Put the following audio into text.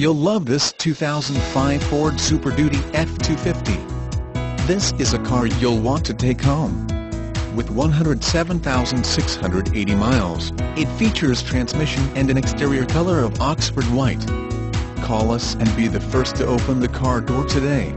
You'll love this 2005 Ford Super Duty F-250. This is a car you'll want to take home. With 107,680 miles, it features transmission and an exterior color of Oxford White. Call us and be the first to open the car door today.